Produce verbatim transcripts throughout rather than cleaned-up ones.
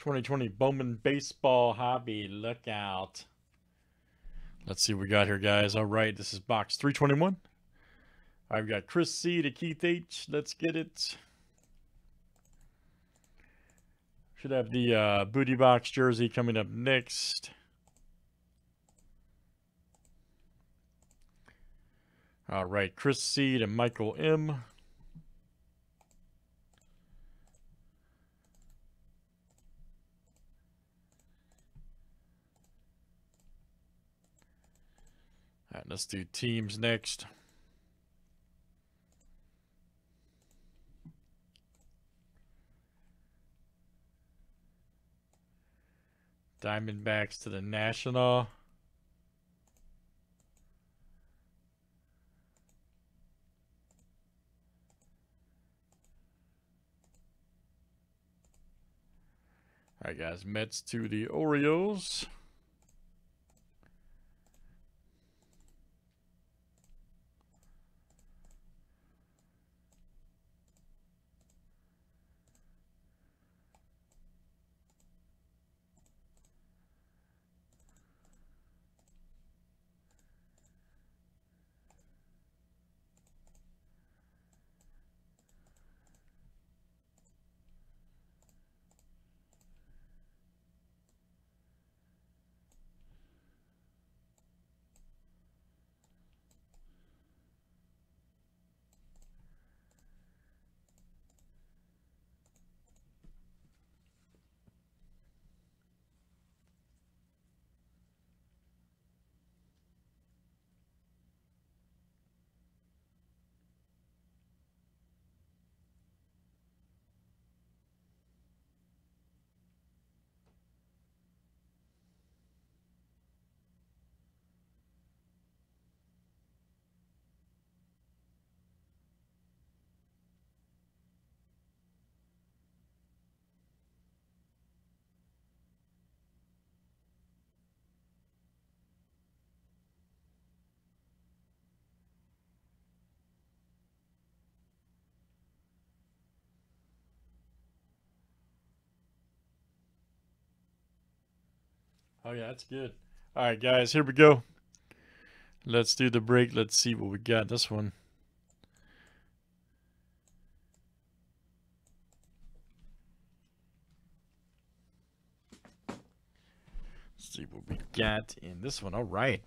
twenty twenty Bowman baseball hobby. Look out. Let's see what we got here, guys. All right, this is box three twenty-one. I've got Chris C to Keith H. Let's get it. Should have the uh, booty box jersey coming up next. All right, Chris C to Michael M. All right, let's do teams next. Diamondbacks to the National. All right, guys. Mets to the Orioles. Oh, yeah, that's good. All right, guys, here we go. Let's do the break. Let's see what we got. This one. Let's see what we got in this one. All right.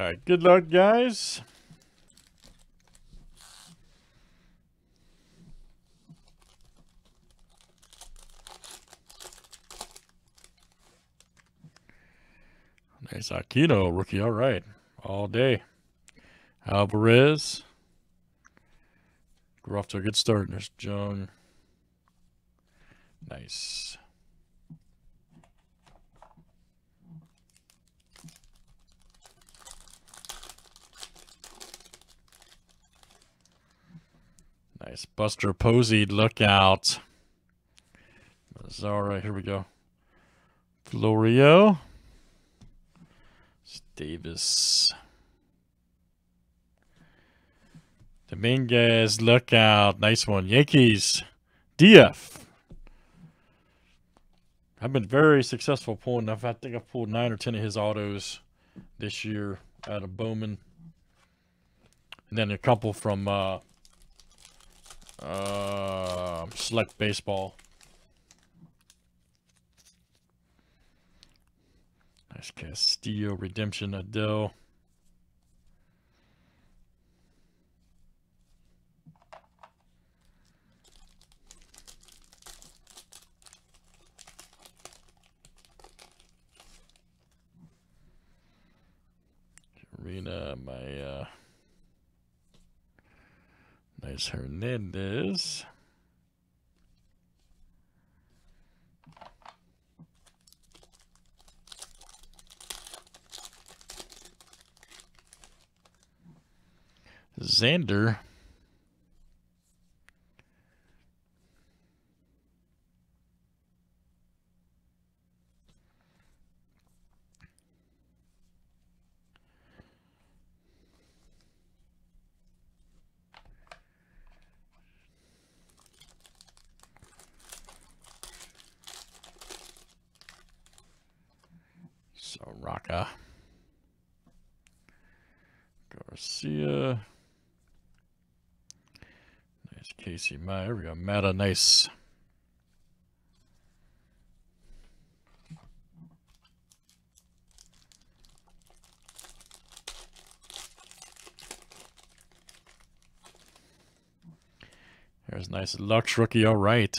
All right, good luck, guys. Nice Aquino rookie. All right, all day. Alvarez. Groff to a good start. There's Jung. Nice. Nice Buster Posey, look out. Mazara, here we go. Florio. It's Davis. Dominguez, look out. Nice one. Yankees. D F. I've been very successful pulling. I think I've pulled nine or ten of his autos this year out of Bowman. And then a couple from... Uh, Uh, select baseball. Nice Castillo, Redemption, Adele. Karina, my, uh, Hernandez. Xander. So Rocca. Garcia. Nice Casey Meyer. There we go. Mata, nice. There's nice Lux rookie. All right.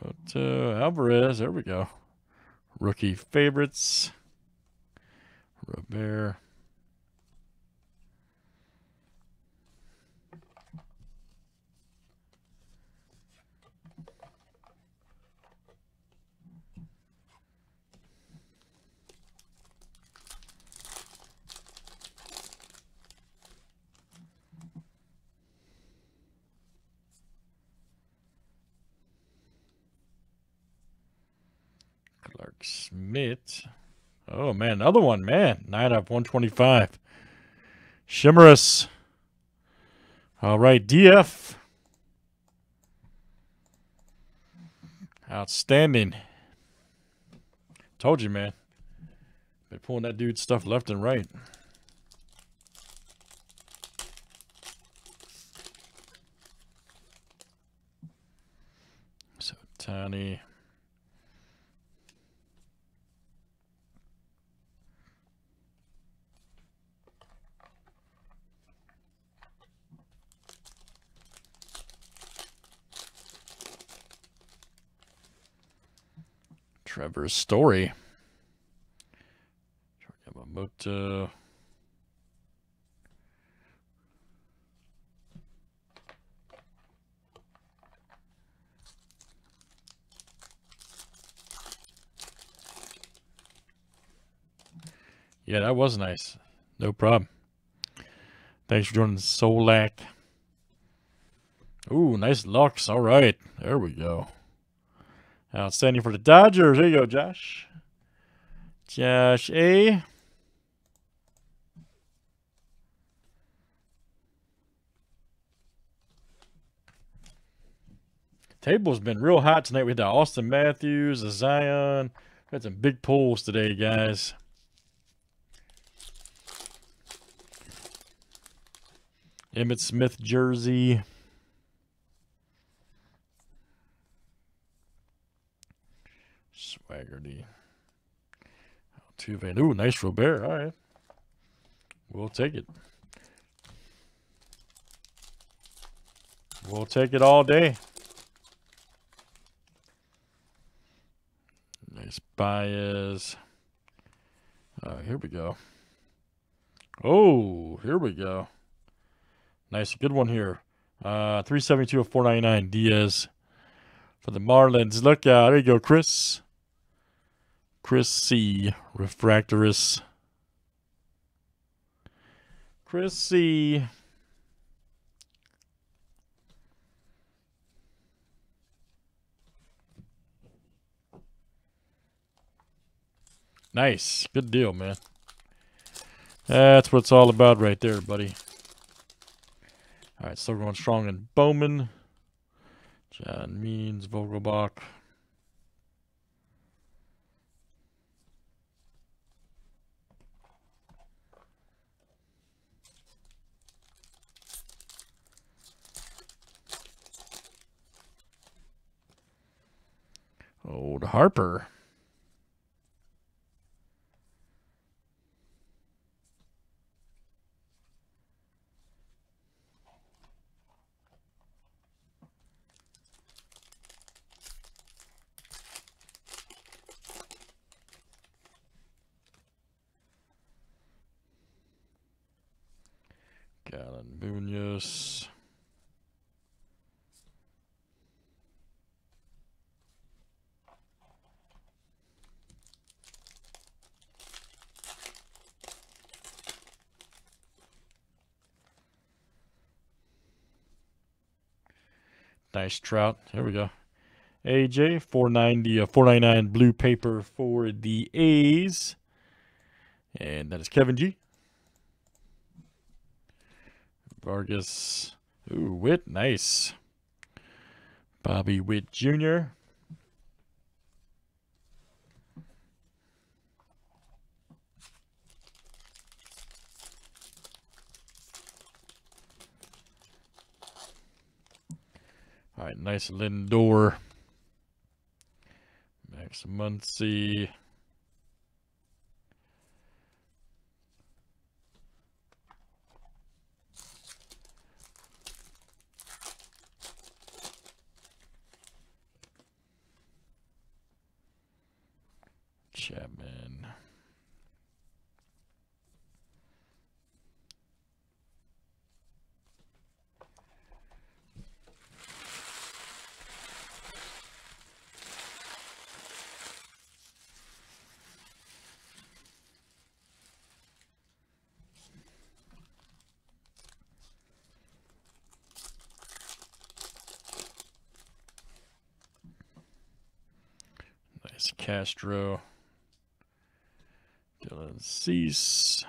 But uh, Alvarez. There we go. Rookie favorites. Robert. Smith. Oh man, another one, man. nine of one twenty-five. Shimmerous. All right, D F. Outstanding. Told you, man. They're pulling that dude's stuff left and right. So tiny. Trevor's story. Yamamoto. Yeah, that was nice. No problem. Thanks for joining Solak. Ooh, nice Lux. All right. There we go. Outstanding for the Dodgers. There you go, Josh. Josh A. Table's been real hot tonight. We had the Austin Matthews, the Zion. We had some big pulls today, guys. Emmett Smith jersey. Swaggerty. Altuve. Ooh, nice Robert. All right. We'll take it. We'll take it all day. Nice bias. Uh, here we go. Oh, here we go. Nice. Good one here. Uh, three seventy-two of four ninety-nine. Diaz for the Marlins. Look out. There you go, Chris. Chris C. Refractorus. Chris C. Nice. Good deal, man. That's what it's all about right there, buddy. All right, still going strong in Bowman. John Means, Vogelbach. Old Harper. Galen Munoz. Nice Trout. Here we go. A J, four ninety, uh, four ninety-nine blue paper for the A's. And that is Kevin G. Vargas. Ooh, Witt. Nice. Bobby Witt Junior All right, nice Lindor. Max Muncy. Chapman. Nice Castro. Dylan Cease.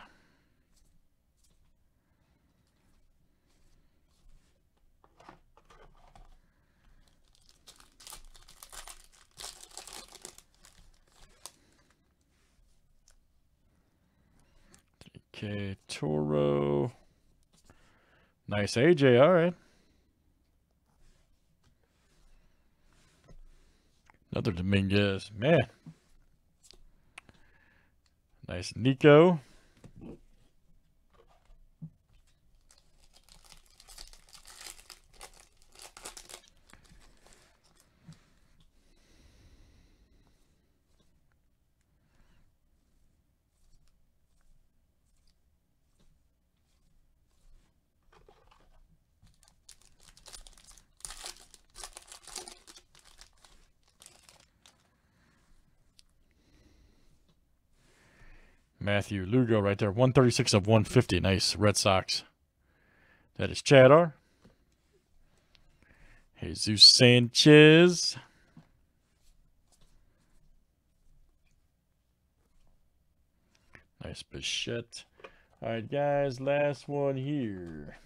J K Toro. Nice A J, all right. Another Dominguez, man. Nice Nico. Matthew Lugo right there. one thirty-six of one fifty. Nice. Red Sox. That is Chadar. Jesus Sanchez. Nice Bichette. All right, guys. Last one here.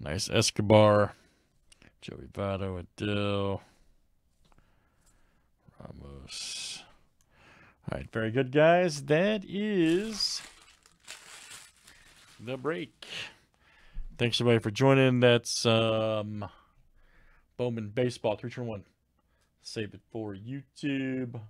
Nice Escobar. Joey Votto, Adele, Ramos. All right, very good, guys. That is the break. Thanks, everybody, for joining. That's um, Bowman Baseball, three two one. Save it for YouTube.